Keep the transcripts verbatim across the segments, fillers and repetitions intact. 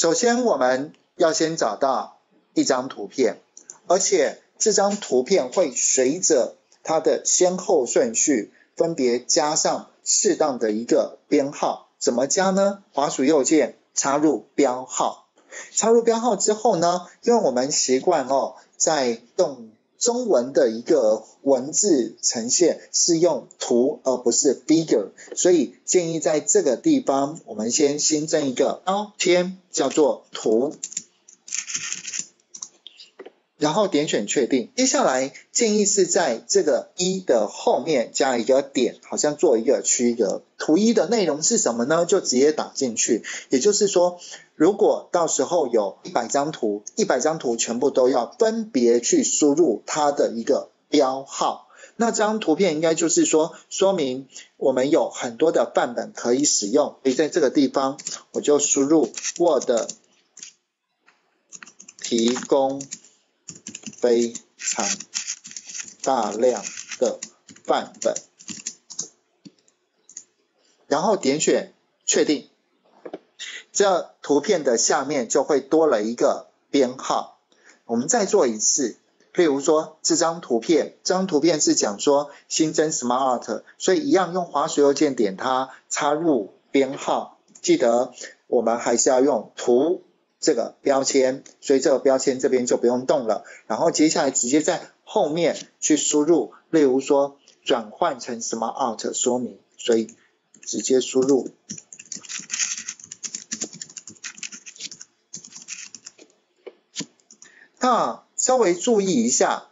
首先我们要先找到一张图片，而且这张图片会随着它的先后顺序分别加上适当的一个编号。怎么加呢？滑鼠右键插入标号，插入标号之后呢，因为我们习惯哦，在动中文的一个文字呈现是用图而不是 figure， 所以建议在这个地方我们先新增一个标签叫做图，然后点选确定。接下来建议是在这个一的后面加一个点，好像做一个区隔。图一的内容是什么呢？就直接打进去。也就是说，如果到时候有一百张图，一百张图全部都要分别去输入它的一个标号。那这张图片应该就是说，说明我们有很多的范本可以使用。所以在这个地方，我就输入 Word 提供非常大量的范本，然后点选确定，这图片的下面就会多了一个编号。我们再做一次，例如说这张图片，这张图片是讲说新增 SmartArt， 所以一样用滑鼠右键点它，插入编号，记得我们还是要用图这个标签，所以这个标签这边就不用动了。然后接下来直接在后面去输入，例如说转换成 SmartArt 说明，所以直接输入，那稍微注意一下，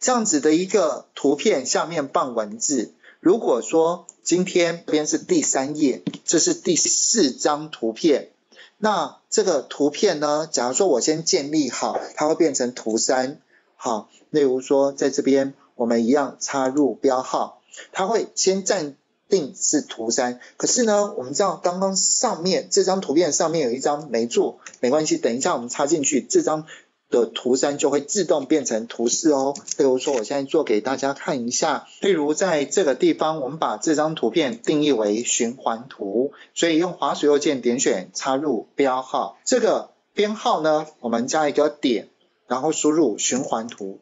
这样子的一个图片下面放文字。如果说今天这边是第三页，这是第四张图片，那这个图片呢，假如说我先建立好，它会变成图三。好，例如说在这边我们一样插入标号，它会先暂定是图三。可是呢，我们知道刚刚上面这张图片上面有一张没做，没关系，等一下我们插进去，这张的图三就会自动变成图四哦。例如说我现在做给大家看一下，例如在这个地方我们把这张图片定义为循环图，所以用滑鼠右键点选插入标号，这个编号呢我们加一个点，然后输入循环图，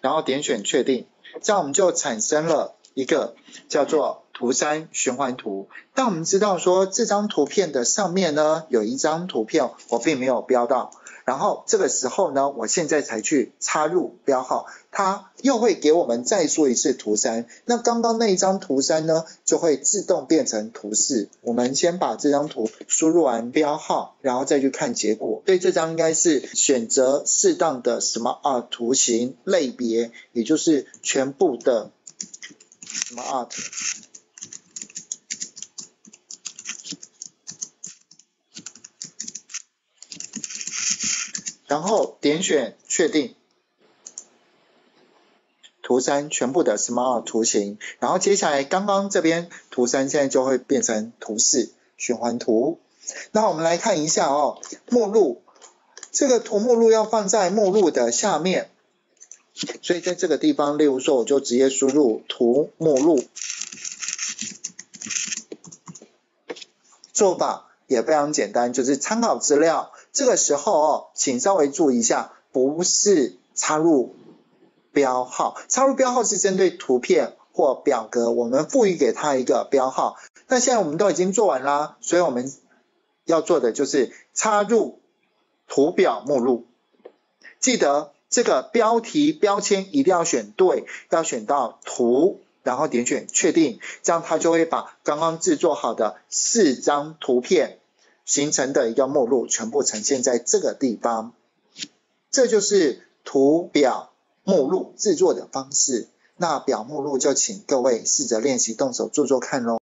然后点选确定，这样我们就产生了一个叫做图三循环图。但我们知道说这张图片的上面呢有一张图片我并没有标到，然后这个时候呢我现在才去插入标号，它又会给我们再说一次图三，那刚刚那一张图三呢就会自动变成图四。我们先把这张图输入完标号，然后再去看结果。所以这张应该是选择适当的 SmartArt 图形类别，也就是全部的 SmartArt。然后点选确定，图三全部的 SmartArt 图形，然后接下来刚刚这边图三现在就会变成图四循环图。那我们来看一下哦，目录，这个图目录要放在目录的下面，所以在这个地方，例如说我就直接输入图目录，做法也非常简单，就是参考资料。这个时候哦，请稍微注意一下，不是插入标号，插入标号是针对图片或表格，我们赋予给它一个标号。那现在我们都已经做完啦，所以我们要做的就是插入图表目录。记得这个标题标签一定要选对，要选到图，然后点选确定，这样它就会把刚刚制作好的四张图片形成的一个目录全部呈现在这个地方。这就是图表目录制作的方式。那表目录就请各位试着练习动手做做看咯。